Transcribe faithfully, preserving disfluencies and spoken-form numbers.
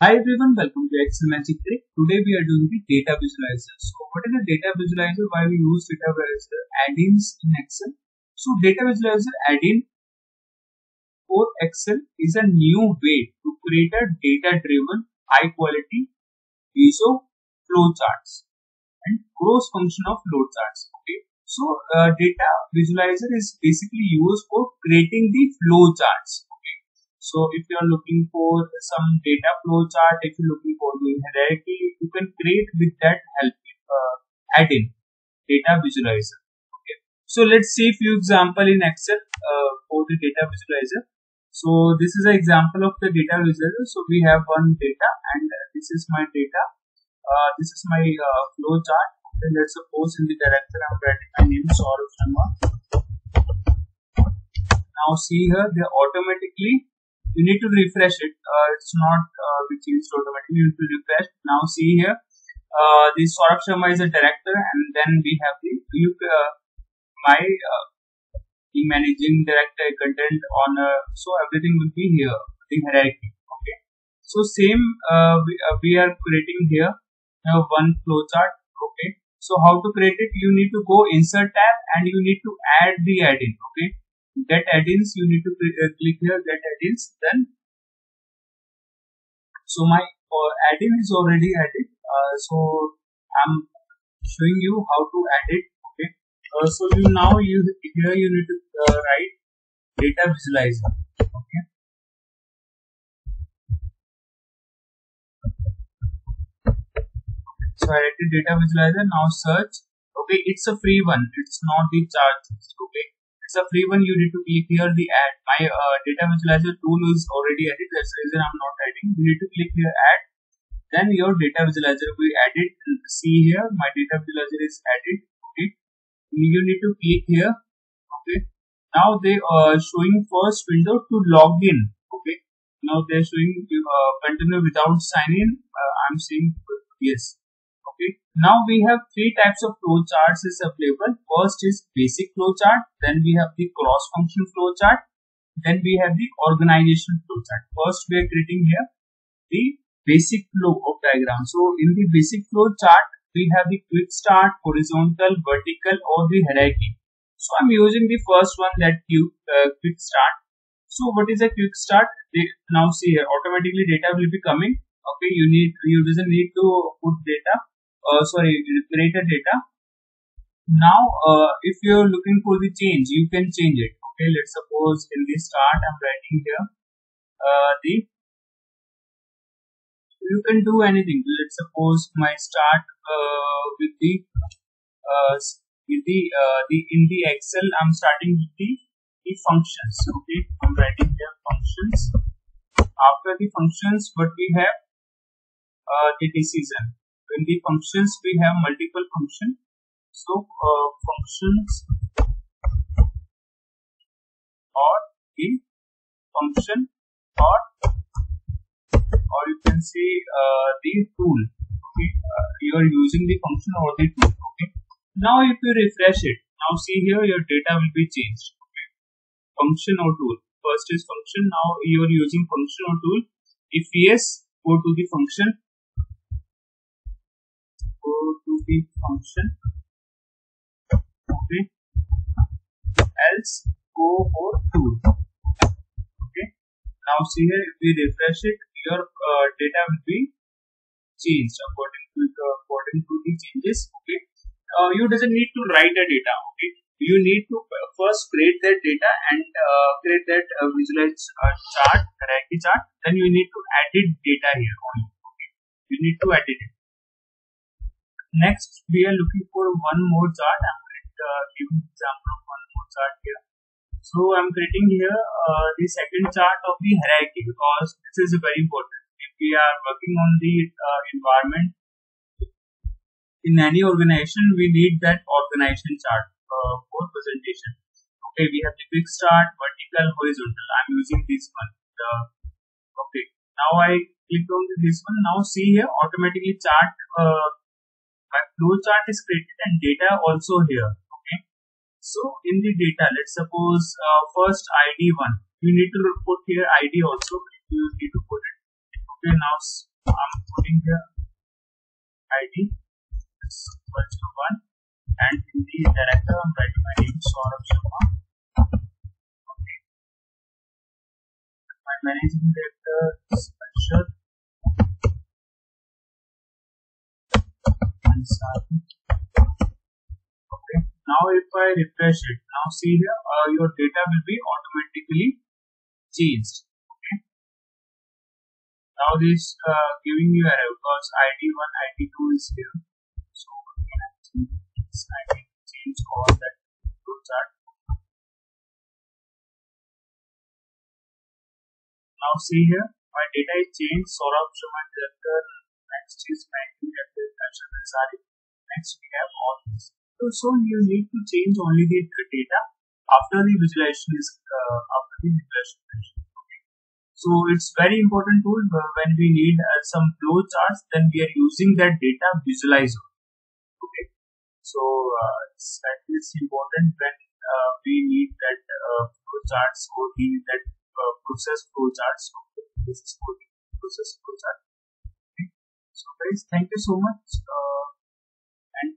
Hi everyone, welcome to Excel Magic Trick. Today we are doing the data visualizer. So what is the data visualizer? Why we use data visualizer add-ins in Excel? So data visualizer add-in for Excel is a new way to create a data-driven, high-quality Visio flowcharts and cross-function of flowcharts. Okay. So uh, data visualizer is basically used for creating the flowcharts. So if you are looking for some data flow chart, if you are looking for doing hierarchy, you can create with that help uh, add-in data visualizer. Okay. So let's see few example in Excel uh, for the data visualizer. So this is an example of the data visualizer. So we have one data, and uh, this is my data. Uh, this is my uh, flow chart. Okay, let's suppose in the director I'm writing my name Saurabh Sharma. Now see here, they automatically. You need to refresh it. Uh, it's not uh, which is automatically. You need to refresh. Now see here, uh, this Saurabh Sharma is a director, and then we have the you, uh, my uh, the managing director, content owner. So everything will be here. The hierarchy. Okay. So same uh, we, uh, we are creating here now one flowchart. Okay. So how to create it? You need to go insert tab, and you need to add the add-in. Okay. Get add-ins, you need to uh, click here, get add-ins, then so my uh, add-in is already added, uh, so I'm showing you how to add it. Okay, uh, so you now you here you need to uh, write data visualizer. Okay, so I write the data visualizer, now search. Okay, it's a free one, it's not the charges. Okay, a free one, you need to click here the add. My uh, data visualizer tool is already added, that's the reason I'm not adding. You need to click here add, then your data visualizer will be added. See here, my data visualizer is added. Okay, you need to click here. Okay, now they are showing first window to log in. Okay, now they're showing uh, continue without sign in. uh, I'm saying yes. Now we have three types of flow charts is available. First is basic flow chart, then we have the cross function flow chart, then we have the organization flow chart. First we are creating here the basic flow of diagram. So in the basic flow chart we have the quick start, horizontal, vertical, or the hierarchy. So I'm using the first one, that you uh, quick start. So what is a quick start? They, now see here, automatically data will be coming. Okay, you need you doesn't need to put data. Uh, sorry, created data. Now uh, if you are looking for the change, you can change it. Okay, let's suppose in the start I'm writing here uh, the you can do anything. Let's suppose my start uh, with the uh, with the uh, the in the Excel I'm starting with the, the functions. Okay, I'm writing here functions. After the functions what we have uh, the decision. In the functions we have multiple functions. So uh, functions or the function or or you can say uh, the tool. Okay, uh, you are using the function or the tool. Okay, now if you refresh it, now see here your data will be changed. Okay, function or tool. First is function, now you are using function or tool. If yes, go to the function. Go to the function. Okay, else go for tool. Okay, now see here, if we refresh it, your uh, data will be changed according to the, according to the changes. Okay, uh, you doesn't need to write the data. Okay, you need to first create that data and uh, create that uh, visualize uh, chart, hierarchy chart, then you need to edit data here only. Okay, you need to edit it. Next, we are looking for one more chart. I'm going to uh, give an example of one more chart here. So I'm creating here uh, the second chart of the hierarchy, because this is very important. If we are working on the uh, environment in any organization, we need that organization chart uh, for presentation. Okay, we have the quick start, vertical, horizontal. I'm using this one. Uh, okay, now I click on this one. Now see here, automatically chart. Uh, My flow chart is created and data also here. Okay, so in the data, let's suppose uh, first I D one. You need to put here I D also. You need to put it. Okay, now I'm putting the I D is equal to one, and in the director I'm writing my name Saurabh Sharma. Okay. My managing director is Akshat and Saurabh. Okay. Now if I refresh it, now see here uh, your data will be automatically changed. Now this uh, giving you error because I D one, I D two is here. So we can change this I D, change all that to chart. Now see here, my data is changed. Saurabh Sharma director, next is banking director, next we have all this. So, so you need to change only the data after the visualization is uh, after the visualization. So it's very important tool when we need uh, some flow charts, then we are using that data visualizer. Okay, so uh, it's, it's important when uh, we need that uh, flow charts or the that uh, process flow charts. Okay. This is for the process flow chart. Okay. So guys, thank you so much, uh, and